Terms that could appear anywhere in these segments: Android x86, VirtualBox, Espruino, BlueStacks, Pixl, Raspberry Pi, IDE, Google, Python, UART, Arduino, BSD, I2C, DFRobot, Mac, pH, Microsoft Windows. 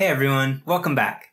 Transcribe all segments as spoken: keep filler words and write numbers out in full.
Hey everyone, welcome back.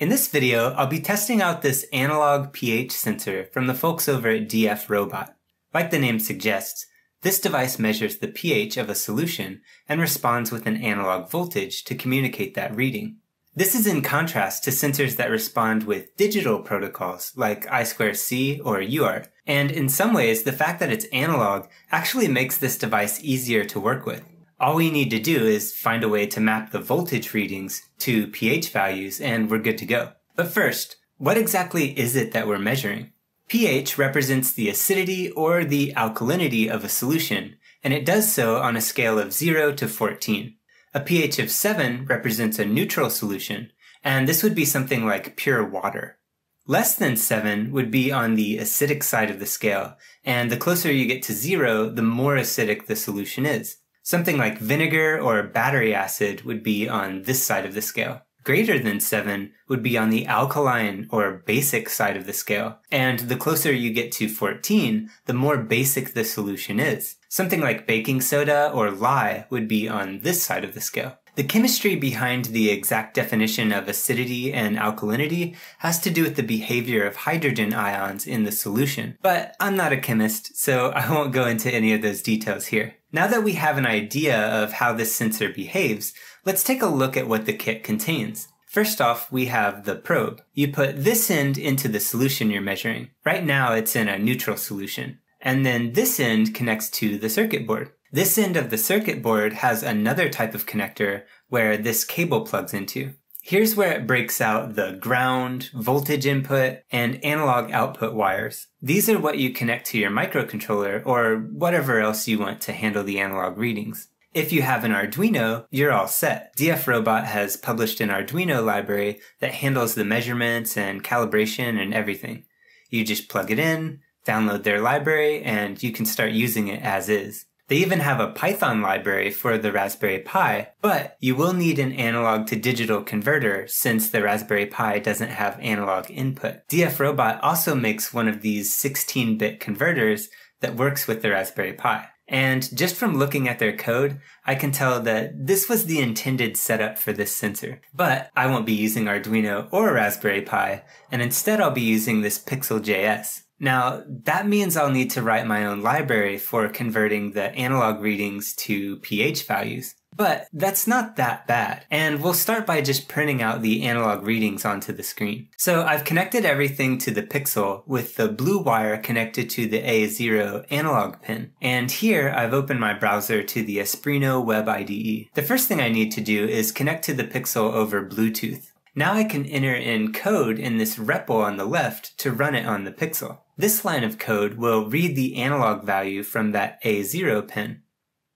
In this video, I'll be testing out this analog pH sensor from the folks over at DFRobot. Like the name suggests, this device measures the pH of a solution and responds with an analog voltage to communicate that reading. This is in contrast to sensors that respond with digital protocols like I two C or U A R T, and in some ways the fact that it's analog actually makes this device easier to work with. All we need to do is find a way to map the voltage readings to pH values and we're good to go. But first, what exactly is it that we're measuring? pH represents the acidity or the alkalinity of a solution, and it does so on a scale of zero to fourteen. A pH of seven represents a neutral solution, and this would be something like pure water. Less than seven would be on the acidic side of the scale, and the closer you get to zero, the more acidic the solution is. Something like vinegar or battery acid would be on this side of the scale. Greater than seven would be on the alkaline or basic side of the scale. And the closer you get to fourteen, the more basic the solution is. Something like baking soda or lye would be on this side of the scale. The chemistry behind the exact definition of acidity and alkalinity has to do with the behavior of hydrogen ions in the solution, but I'm not a chemist, so I won't go into any of those details here. Now that we have an idea of how this sensor behaves, let's take a look at what the kit contains. First off, we have the probe. You put this end into the solution you're measuring. Right now it's in a neutral solution. And then this end connects to the circuit board. This end of the circuit board has another type of connector where this cable plugs into. Here's where it breaks out the ground, voltage input, and analog output wires. These are what you connect to your microcontroller or whatever else you want to handle the analog readings. If you have an Arduino, you're all set. DFRobot has published an Arduino library that handles the measurements and calibration and everything. You just plug it in, download their library, and you can start using it as is. They even have a Python library for the Raspberry Pi, but you will need an analog to digital converter since the Raspberry Pi doesn't have analog input. DFRobot also makes one of these sixteen bit converters that works with the Raspberry Pi. And just from looking at their code, I can tell that this was the intended setup for this sensor. But I won't be using Arduino or Raspberry Pi, and instead I'll be using this Pixl J S. Now, that means I'll need to write my own library for converting the analog readings to pH values. But that's not that bad. And we'll start by just printing out the analog readings onto the screen. So I've connected everything to the Pixl with the blue wire connected to the A zero analog pin. And here I've opened my browser to the Espruino web I D E. The first thing I need to do is connect to the Pixl over Bluetooth. Now I can enter in code in this R E P L on the left to run it on the Pixl. This line of code will read the analog value from that A zero pin.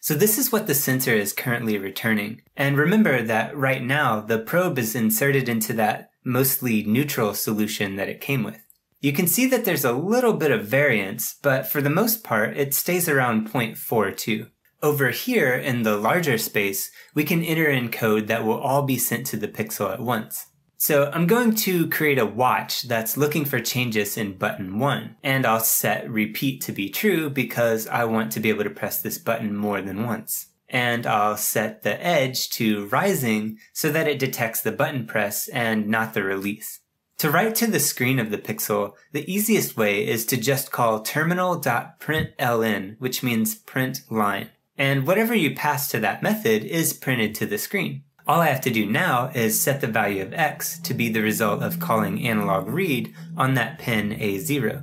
So this is what the sensor is currently returning. And remember that right now the probe is inserted into that mostly neutral solution that it came with. You can see that there's a little bit of variance, but for the most part it stays around zero point four two. Over here in the larger space, we can enter in code that will all be sent to the Pixl at once. So I'm going to create a watch that's looking for changes in button one, and I'll set repeat to be true because I want to be able to press this button more than once. And I'll set the edge to rising so that it detects the button press and not the release. To write to the screen of the Pixl, the easiest way is to just call terminal dot println, which means print line. And whatever you pass to that method is printed to the screen. All I have to do now is set the value of x to be the result of calling analog read on that pin A zero.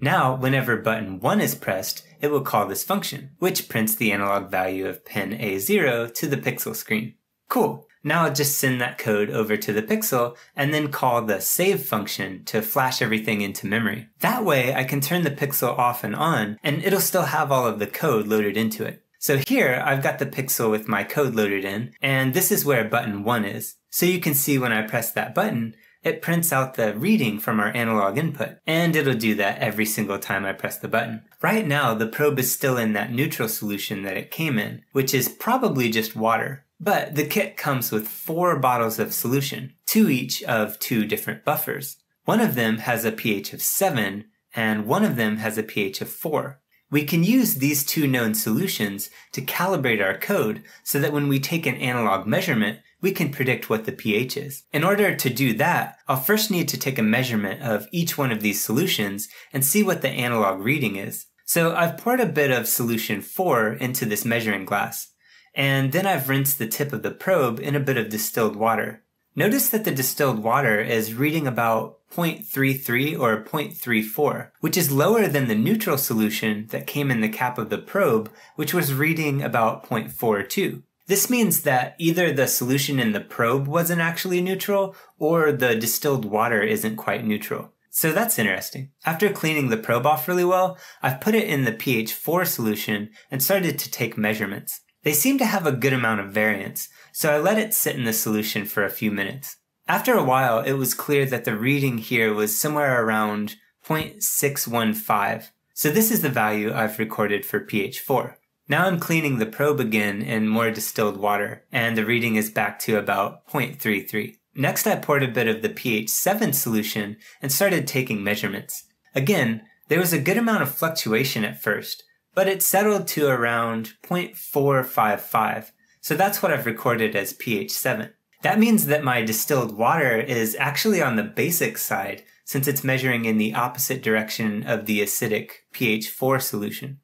Now, whenever button one is pressed, it will call this function, which prints the analog value of pin A zero to the Pixl screen. Cool. Now I'll just send that code over to the Pixl and then call the save function to flash everything into memory. That way I can turn the Pixl off and on and it'll still have all of the code loaded into it. So here I've got the Pixl with my code loaded in, and this is where button one is. So you can see when I press that button, it prints out the reading from our analog input, and it'll do that every single time I press the button. Right now the probe is still in that neutral solution that it came in, which is probably just water. But the kit comes with four bottles of solution, two each of two different buffers. One of them has a pH of seven, and one of them has a pH of four. We can use these two known solutions to calibrate our code so that when we take an analog measurement, we can predict what the pH is. In order to do that, I'll first need to take a measurement of each one of these solutions and see what the analog reading is. So I've poured a bit of solution four into this measuring glass, and then I've rinsed the tip of the probe in a bit of distilled water. Notice that the distilled water is reading about zero point three three or zero point three four, which is lower than the neutral solution that came in the cap of the probe, which was reading about zero point four two. This means that either the solution in the probe wasn't actually neutral, or the distilled water isn't quite neutral. So that's interesting. After cleaning the probe off really well, I've put it in the pH four solution and started to take measurements. They seem to have a good amount of variance, so I let it sit in the solution for a few minutes. After a while, it was clear that the reading here was somewhere around zero point six one five, so this is the value I've recorded for pH four. Now I'm cleaning the probe again in more distilled water, and the reading is back to about zero point three three. Next, I poured a bit of the pH seven solution and started taking measurements. Again, there was a good amount of fluctuation at first, but it settled to around zero point four five five, so that's what I've recorded as pH seven. That means that my distilled water is actually on the basic side, since it's measuring in the opposite direction of the acidic pH four solution.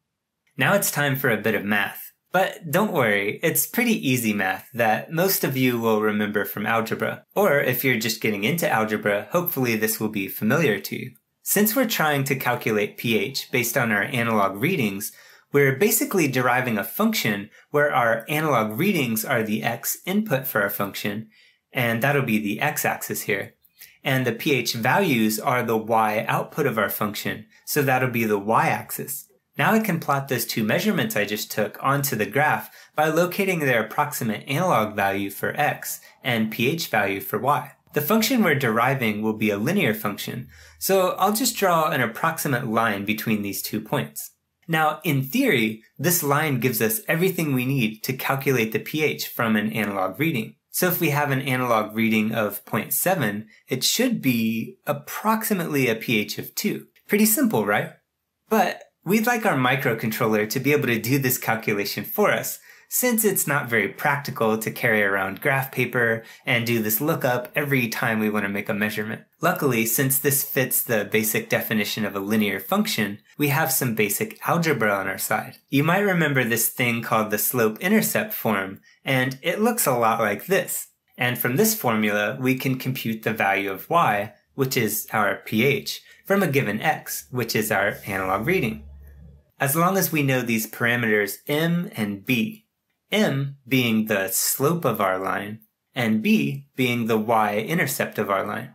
Now it's time for a bit of math. But don't worry, it's pretty easy math that most of you will remember from algebra. Or if you're just getting into algebra, hopefully this will be familiar to you. Since we're trying to calculate pH based on our analog readings, we're basically deriving a function where our analog readings are the x input for our function, and that'll be the x-axis here. And the pH values are the y output of our function, so that'll be the y-axis. Now I can plot those two measurements I just took onto the graph by locating their approximate analog value for x and pH value for y. The function we're deriving will be a linear function, so I'll just draw an approximate line between these two points. Now, in theory, this line gives us everything we need to calculate the pH from an analog reading. So if we have an analog reading of zero point seven, it should be approximately a pH of two. Pretty simple, right? But we'd like our microcontroller to be able to do this calculation for us, since it's not very practical to carry around graph paper and do this lookup every time we want to make a measurement. Luckily, since this fits the basic definition of a linear function, we have some basic algebra on our side. You might remember this thing called the slope-intercept form, and it looks a lot like this. And from this formula, we can compute the value of y, which is our pH, from a given x, which is our analog reading, as long as we know these parameters m and b, m being the slope of our line, and b being the y-intercept of our line.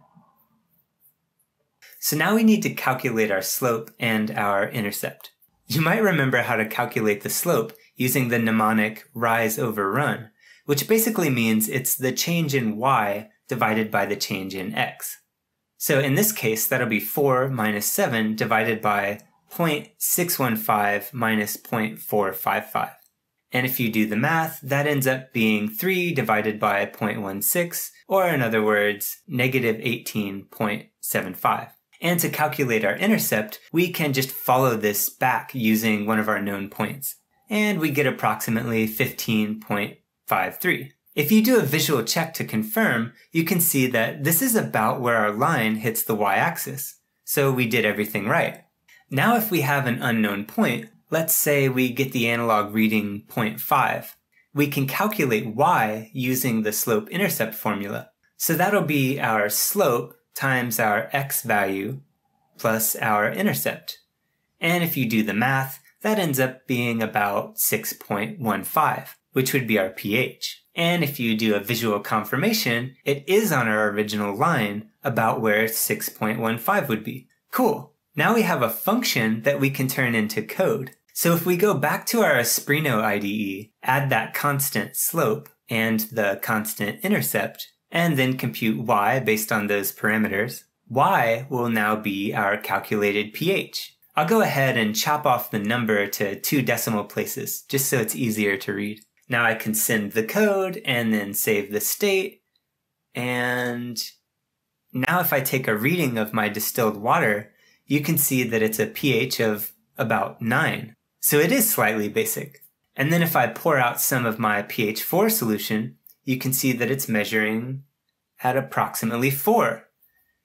So now we need to calculate our slope and our intercept. You might remember how to calculate the slope using the mnemonic rise over run, which basically means it's the change in y divided by the change in x. So in this case, that'll be four minus seven divided by zero point six one five minus zero point four five five. And if you do the math, that ends up being three divided by zero point one six, or in other words, negative eighteen point seven five. And to calculate our intercept, we can just follow this back using one of our known points. And we get approximately fifteen point five three. If you do a visual check to confirm, you can see that this is about where our line hits the y-axis. So we did everything right. Now if we have an unknown point, let's say we get the analog reading zero point five, we can calculate y using the slope-intercept formula. So that'll be our slope times our x value plus our intercept. And if you do the math, that ends up being about six point one five, which would be our pH. And if you do a visual confirmation, it is on our original line about where six point one five would be. Cool. Now we have a function that we can turn into code. So if we go back to our Espruino I D E, add that constant slope and the constant intercept, and then compute y based on those parameters, y will now be our calculated pH. I'll go ahead and chop off the number to two decimal places, just so it's easier to read. Now I can send the code and then save the state. And now if I take a reading of my distilled water, you can see that it's a pH of about nine. So it is slightly basic. And then if I pour out some of my pH four solution, you can see that it's measuring at approximately four.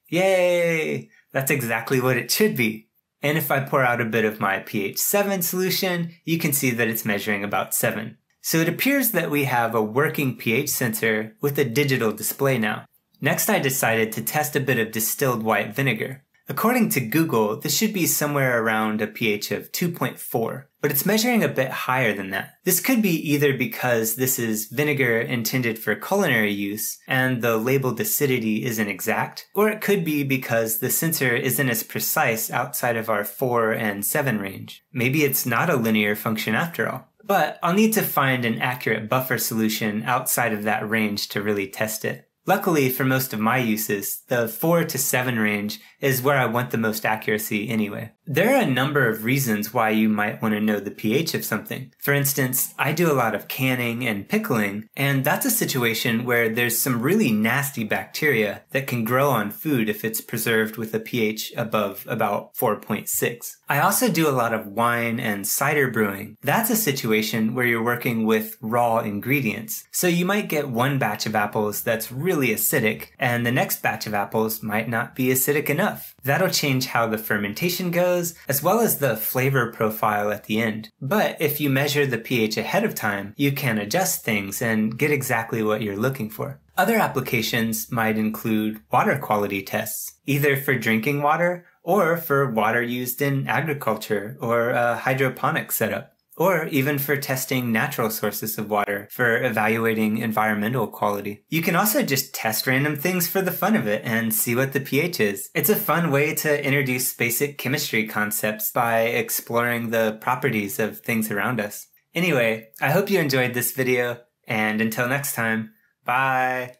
Yay! That's exactly what it should be. And if I pour out a bit of my pH seven solution, you can see that it's measuring about seven. So it appears that we have a working pH sensor with a digital display now. Next, I decided to test a bit of distilled white vinegar. According to Google, this should be somewhere around a pH of two point four, but it's measuring a bit higher than that. This could be either because this is vinegar intended for culinary use and the labeled acidity isn't exact, or it could be because the sensor isn't as precise outside of our four and seven range. Maybe it's not a linear function after all. But I'll need to find an accurate buffer solution outside of that range to really test it. Luckily for most of my uses, the four to seven range is where I want the most accuracy anyway. There are a number of reasons why you might want to know the pH of something. For instance, I do a lot of canning and pickling, and that's a situation where there's some really nasty bacteria that can grow on food if it's preserved with a pH above about four point six. I also do a lot of wine and cider brewing. That's a situation where you're working with raw ingredients. So you might get one batch of apples that's really really acidic, and the next batch of apples might not be acidic enough. That'll change how the fermentation goes, as well as the flavor profile at the end. But if you measure the pH ahead of time, you can adjust things and get exactly what you're looking for. Other applications might include water quality tests, either for drinking water or for water used in agriculture or a hydroponic setup, or even for testing natural sources of water for evaluating environmental quality. You can also just test random things for the fun of it and see what the pH is. It's a fun way to introduce basic chemistry concepts by exploring the properties of things around us. Anyway, I hope you enjoyed this video, and until next time, bye!